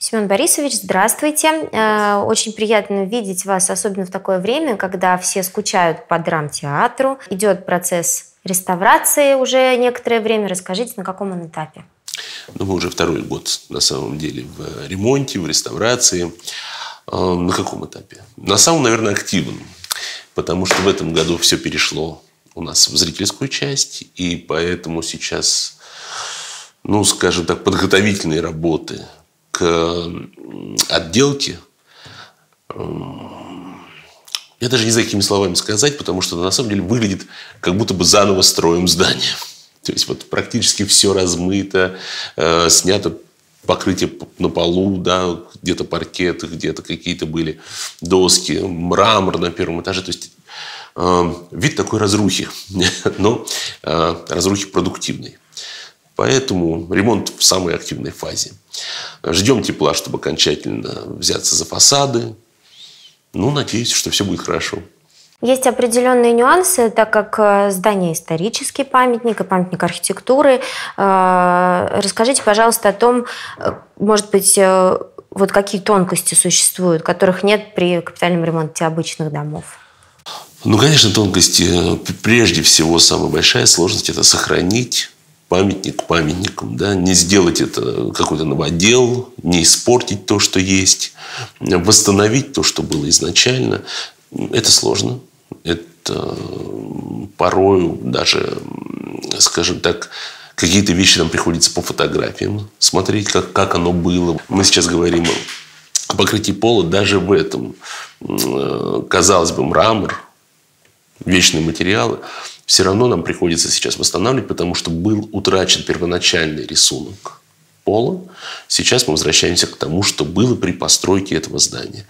Семен Борисович, здравствуйте. Очень приятно видеть вас, особенно в такое время, когда все скучают по драмтеатру. Идет процесс реставрации уже некоторое время. Расскажите, на каком он этапе? Ну, мы уже второй год, на самом деле, в ремонте, в реставрации. На каком этапе? На самом, наверное, активном. Потому что в этом году все перешло у нас в зрительскую часть. И поэтому сейчас, ну, скажем так, подготовительные работы к отделке. Я даже не знаю, какими словами сказать, потому что на самом деле выглядит, как будто бы заново строим здание. То есть вот практически все размыто, снято покрытие на полу, да, где-то паркет, где-то какие-то были доски, мрамор на первом этаже. То есть вид такой разрухи, но разрухи продуктивной. Поэтому ремонт в самой активной фазе. Ждем тепла, чтобы окончательно взяться за фасады. Ну, надеюсь, что все будет хорошо. Есть определенные нюансы, так как здание исторический памятник и памятник архитектуры. Расскажите, пожалуйста, о том, может быть, вот какие тонкости существуют, которых нет при капитальном ремонте обычных домов. Ну, конечно, тонкости. Прежде всего, самая большая сложность – это сохранить памятник памятником, да, не сделать это какой-то новодел, не испортить то, что есть, восстановить то, что было изначально. Это сложно. Это порою даже, скажем так, какие-то вещи нам приходится по фотографиям смотреть, как оно было. Мы сейчас говорим о покрытии пола даже в этом. Казалось бы, мрамор, вечные материалы. Все равно нам приходится сейчас восстанавливать, потому что был утрачен первоначальный рисунок пола. Сейчас мы возвращаемся к тому, что было при постройке этого здания.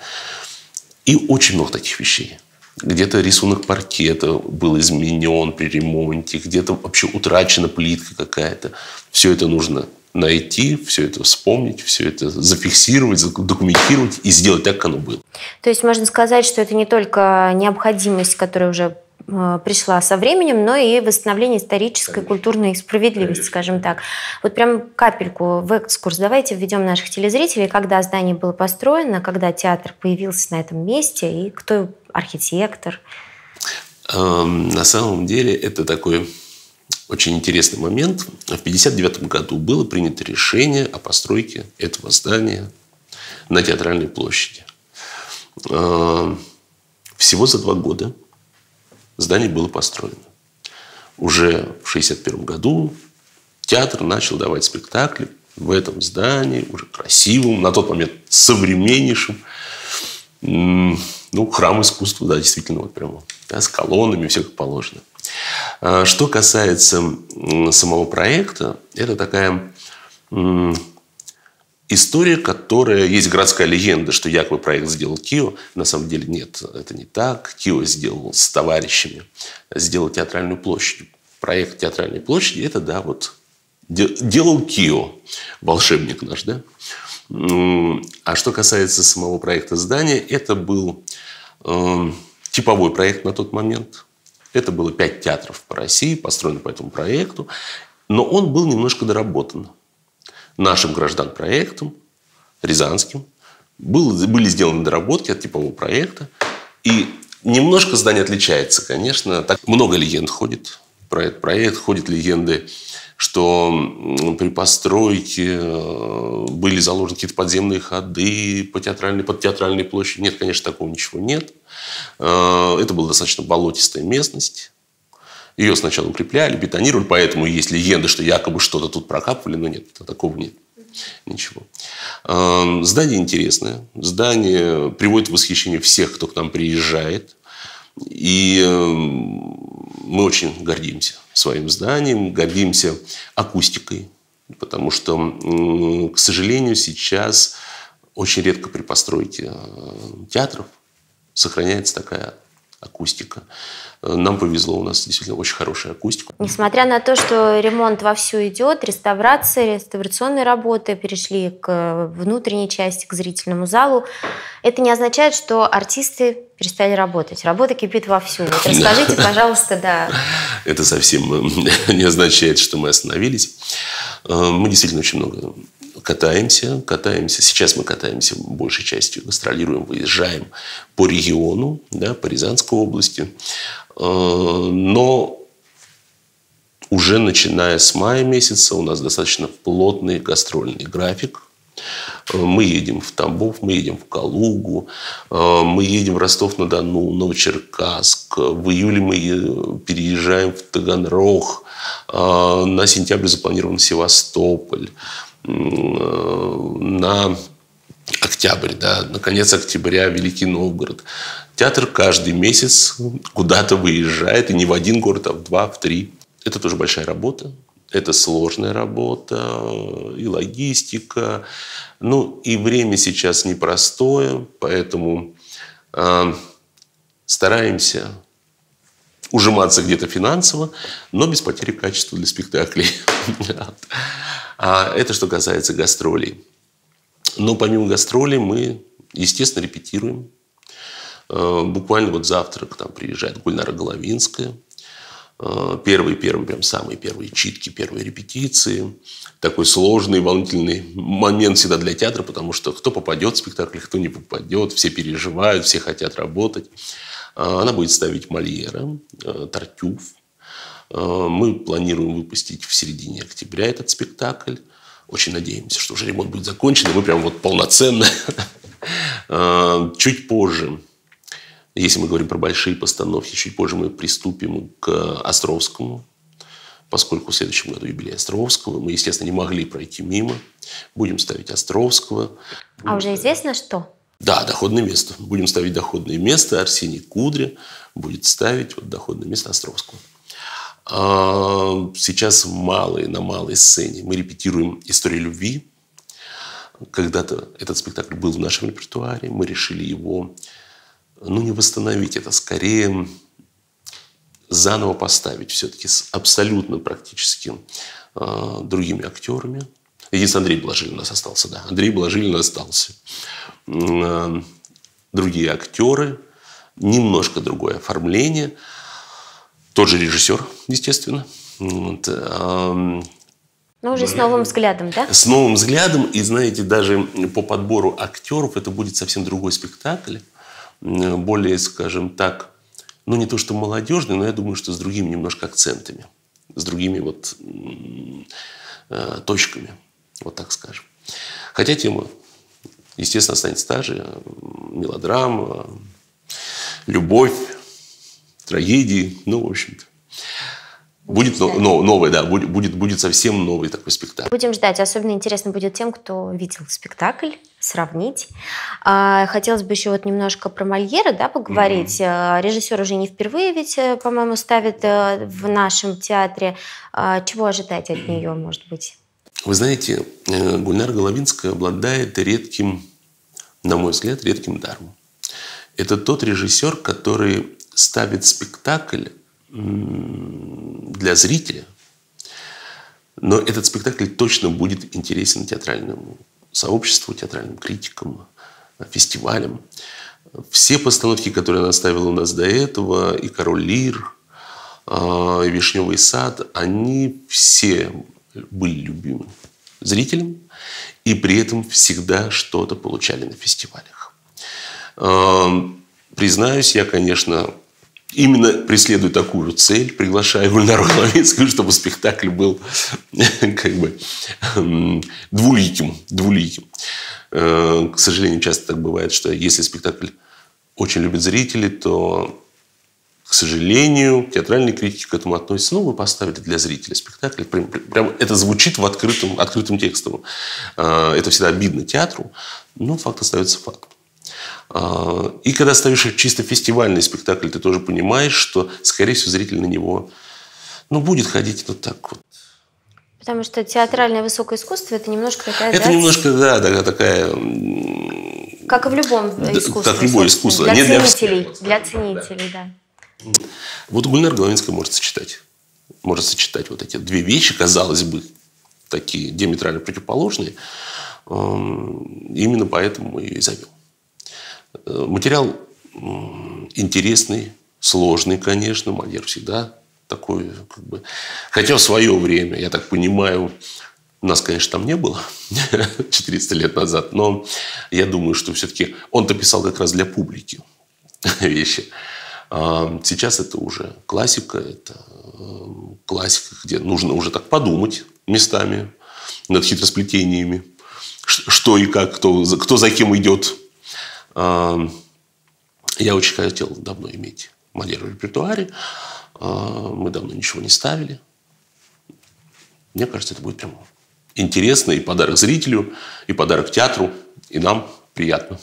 И очень много таких вещей. Где-то рисунок паркета был изменен при ремонте, где-то вообще утрачена плитка какая-то. Все это нужно найти, все это вспомнить, все это зафиксировать, документировать и сделать так, как оно было. То есть можно сказать, что это не только необходимость, которая уже пришла со временем, но и восстановление исторической, конечно, культурной справедливости, конечно, скажем так. Вот прям капельку в экскурс давайте введем наших телезрителей, когда здание было построено, когда театр появился на этом месте и кто архитектор. На самом деле это такой очень интересный момент. В 1959 году было принято решение о постройке этого здания на Театральной площади. Всего за 2 года здание было построено. Уже в 1961 году театр начал давать спектакли в этом здании, уже красивым, на тот момент современнейшим. Ну, храм искусства, да, действительно, вот прямо, да, с колоннами, все как положено. Что касается самого проекта, это такая история, которая... Есть городская легенда, что якобы проект сделал Кио. На самом деле нет, это не так. Кио сделал с товарищами, сделал Театральную площадь. Проект Театральной площади – это, да, вот, делал Кио, волшебник наш, да? А что касается самого проекта здания, это был типовой проект на тот момент. Это было 5 театров по России, построено по этому проекту. Но он был немножко доработан. Нашим гражданпроектом, рязанским, были сделаны доработки от типового проекта. И немножко здание отличается, конечно. Так много легенд ходит про этот проект. Ходят легенды, что при постройке были заложены какие-то подземные ходы под Театральной площадью. Нет, конечно, такого ничего нет. Это была достаточно болотистая местность. Ее сначала укрепляли, бетонировали, поэтому есть легенды, что якобы что-то тут прокапывали, но нет, такого нет. Ничего. Здание интересное. Здание приводит в восхищение всех, кто к нам приезжает. И мы очень гордимся своим зданием, гордимся акустикой. Потому что, к сожалению, сейчас очень редко при постройке театров сохраняется такая акустика. Нам повезло, у нас действительно очень хорошая акустика. Несмотря на то, что ремонт вовсю идет, реставрация, реставрационные работы перешли к внутренней части, к зрительному залу, это не означает, что артисты перестали работать. Работа кипит вовсю. Вот расскажите, пожалуйста, да. Это совсем не означает, что мы остановились. Мы действительно очень много катаемся, Сейчас мы катаемся большей частью, гастролируем, выезжаем по региону, да, по Рязанской области. Но уже начиная с мая месяца у нас достаточно плотный гастрольный график. Мы едем в Тамбов, мы едем в Калугу, мы едем в Ростов-на-Дону, Новочеркасск. В июле мы переезжаем в Таганрог. На сентябрь запланирован Севастополь. На октябрь, да, на конец октября Великий Новгород. Театр каждый месяц куда-то выезжает, и не в один город, а в два, в три. Это тоже большая работа. Это сложная работа, и логистика. Ну, и время сейчас непростое, поэтому стараемся ужиматься где-то финансово, но без потери качества для спектаклей. Это что касается гастролей. Но помимо гастролей мы, естественно, репетируем. Буквально вот завтра к нам приезжает Гульнара Головинская. Первые, прям самые первые читки, первые репетиции. Такой сложный, волнительный момент всегда для театра, потому что кто попадет в спектакль, кто не попадет, все переживают, все хотят работать. Она будет ставить Мольера, Тартюф. Мы планируем выпустить в середине октября этот спектакль. Очень надеемся, что уже ремонт будет закончен, и мы прям вот полноценно. Чуть позже, если мы говорим про большие постановки, чуть позже мы приступим к Островскому, поскольку в следующем году юбилей Островского. Мы, естественно, не могли пройти мимо. Будем ставить Островского. А уже известно, что? Да, доходное место. Будем ставить доходное место. Арсений Кудря будет ставить вот доходное место Островского. А сейчас на малой сцене мы репетируем «Историю любви». Когда-то этот спектакль был в нашем репертуаре. Мы решили его... Ну, не восстановить это, скорее заново поставить все-таки с абсолютно практически другими актерами. Единственное, Андрей Блажилин у нас остался, да. Андрей Блажилин остался. Другие актеры, немножко другое оформление. Тот же режиссер, естественно. Вот. Ну, уже с новым взглядом, да? С новым взглядом. И, знаете, даже по подбору актеров это будет совсем другой спектакль. Более, скажем так, ну не то что молодежный, но я думаю, что с другими немножко акцентами, с другими вот точками, вот так скажем. Хотя тема, естественно, останется та же. Мелодрама, любовь, трагедии, ну, в общем-то. Будет новый, да, будет совсем новый такой спектакль. Будем ждать. Особенно интересно будет тем, кто видел спектакль, сравнить. Хотелось бы еще вот немножко про Мольера, да, поговорить. Режиссер уже не впервые ведь, по-моему, ставит в нашем театре. Чего ожидать от нее, может быть? Вы знаете, Гульнара Головинская обладает редким, на мой взгляд, редким даром. Это тот режиссер, который ставит спектакль для зрителя, но этот спектакль точно будет интересен театральному сообществу, театральным критикам, фестивалям. Все постановки, которые она ставила у нас до этого, и «Король Лир», и «Вишневый сад», они все были любимы зрителям и при этом всегда что-то получали на фестивалях. Признаюсь, я, конечно, именно преследую такую цель, приглашаю Гульнару Главинскую, чтобы спектакль был как бы двуликим. К сожалению, часто так бывает, что если спектакль очень любят зрители, то, к сожалению, театральные критики к этому относятся. Ну, вы поставили для зрителя спектакль. Прям это звучит в открытым текстом. Это всегда обидно театру, но факт остается фактом. И когда ставишь чисто фестивальный спектакль, ты тоже понимаешь, что, скорее всего, зритель на него, ну, будет ходить вот так вот. Потому что театральное высокое искусство – это немножко такая… Это да, немножко, да, такая… Как и в любом искусстве. Как любое искусство. Для ценителей. Для ценителей, да. Вот Гульнара Головинская может сочетать. Может сочетать вот эти две вещи, казалось бы, такие диаметрально противоположные. Именно поэтому мы ее и зовем. Материал интересный, сложный, конечно. Мольер всегда такой, как бы... Хотя в свое время, я так понимаю, нас, конечно, там не было 400 лет назад, но я думаю, что все-таки он-то писал как раз для публики вещи. А сейчас это уже классика, где нужно уже так подумать местами над хитросплетениями, что и как, кто за кем идет. Я очень хотел давно иметь Мольера в репертуаре. Мы давно ничего не ставили. Мне кажется, это будет прям интересно. И подарок зрителю, и подарок театру, и нам приятно.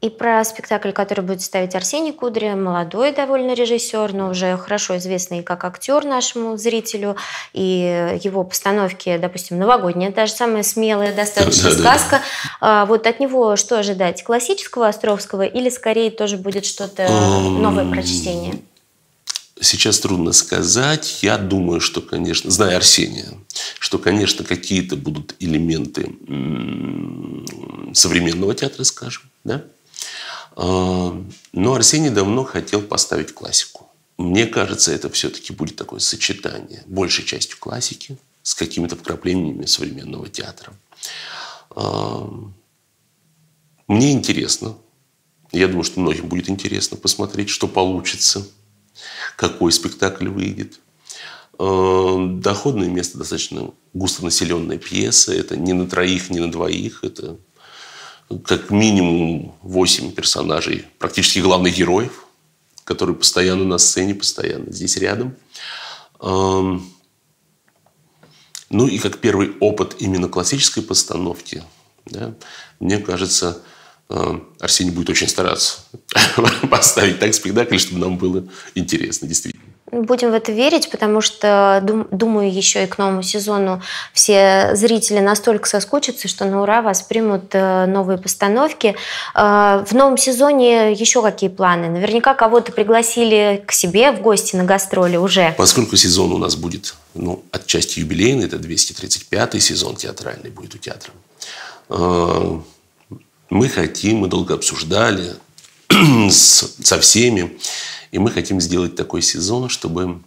И про спектакль, который будет ставить Арсений Кудря, молодой довольно режиссер, но уже хорошо известный как актер нашему зрителю. И его постановки, допустим, новогодняя, та же самая смелая достаточно сказка. Да. Вот от него что ожидать? Классического Островского или скорее тоже будет что-то новое прочтение? Сейчас трудно сказать. Я думаю, что, конечно, зная Арсения, что, конечно, какие-то будут элементы современного театра, скажем, да? Но Арсений давно хотел поставить классику. Мне кажется, это все-таки будет такое сочетание большей частью классики с какими-то вкраплениями современного театра. Мне интересно. Я думаю, что многим будет интересно посмотреть, что получится. Какой спектакль выйдет. Доходное место, достаточно густонаселенная пьеса. Это не на троих, не на двоих. Это как минимум 8 персонажей, практически главных героев, которые постоянно на сцене, постоянно здесь рядом. Ну и как первый опыт именно классической постановки, да, мне кажется... Арсений будет очень стараться поставить так спектакль, чтобы нам было интересно, действительно. Будем в это верить, потому что, думаю, еще и к новому сезону все зрители настолько соскучатся, что на ура воспримут новые постановки. В новом сезоне еще какие планы? Наверняка кого-то пригласили к себе в гости на гастроли уже. Поскольку сезон у нас будет, ну, отчасти юбилейный, это 235-й сезон театральный будет у театра. Мы хотим, мы долго обсуждали со всеми, и мы хотим сделать такой сезон, чтобы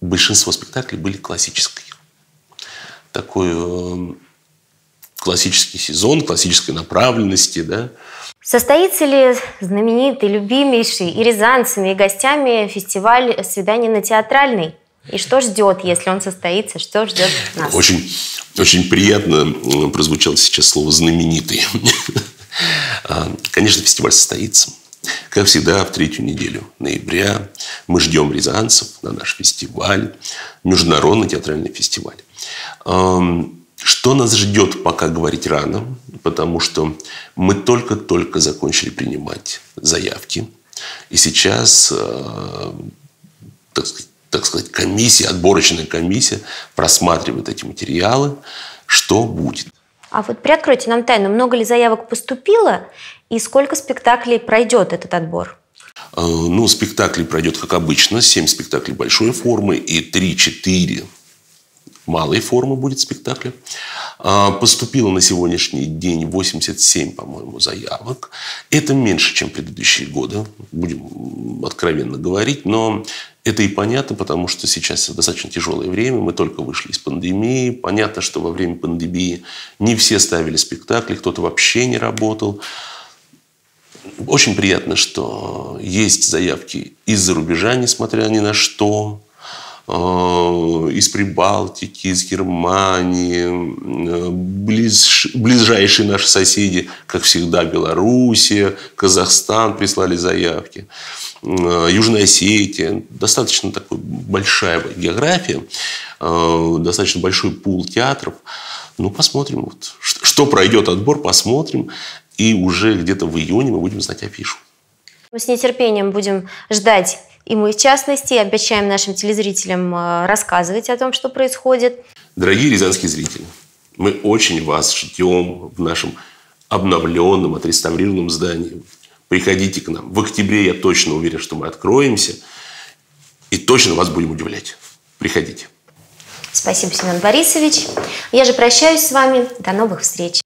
большинство спектаклей были классические. Такой классический сезон, классической направленности, да. Состоится ли знаменитый, любимейший и рязанцами, и гостями фестиваль «Свидание на Театральной»? И что ждет, если он состоится? Что ждет нас? Очень, очень приятно прозвучало сейчас слово «знаменитый». Конечно, фестиваль состоится. Как всегда, в третью неделю ноября мы ждем рязанцев на наш фестиваль, международный театральный фестиваль. Что нас ждет, пока говорить рано, потому что мы только-только закончили принимать заявки. И сейчас, так сказать, комиссия, отборочная комиссия просматривает эти материалы, что будет. А вот приоткройте нам тайну, много ли заявок поступило и сколько спектаклей пройдет этот отбор? Ну, спектаклей пройдет, как обычно, 7 спектаклей большой формы и 3-4 малой формы будет спектакля. Поступило на сегодняшний день 87, по-моему, заявок. Это меньше, чем предыдущие годы, будем откровенно говорить, но это и понятно, потому что сейчас достаточно тяжелое время, мы только вышли из пандемии. Понятно, что во время пандемии не все ставили спектакли, кто-то вообще не работал. Очень приятно, что есть заявки из-за рубежа, несмотря ни на что. Из Прибалтики, из Германии, ближайшие наши соседи, как всегда, Белоруссия, Казахстан прислали заявки, Южная Осетия. Достаточно такой большая география, достаточно большой пул театров. Ну, посмотрим, вот, что пройдет отбор, посмотрим. И уже где-то в июне мы будем знать афишу. Мы с нетерпением будем ждать. И мы, в частности, обещаем нашим телезрителям рассказывать о том, что происходит. Дорогие рязанские зрители, мы очень вас ждем в нашем обновленном, отреставрированном здании. Приходите к нам. В октябре я точно уверен, что мы откроемся. И точно вас будем удивлять. Приходите. Спасибо, Семен Борисович. Я же прощаюсь с вами. До новых встреч.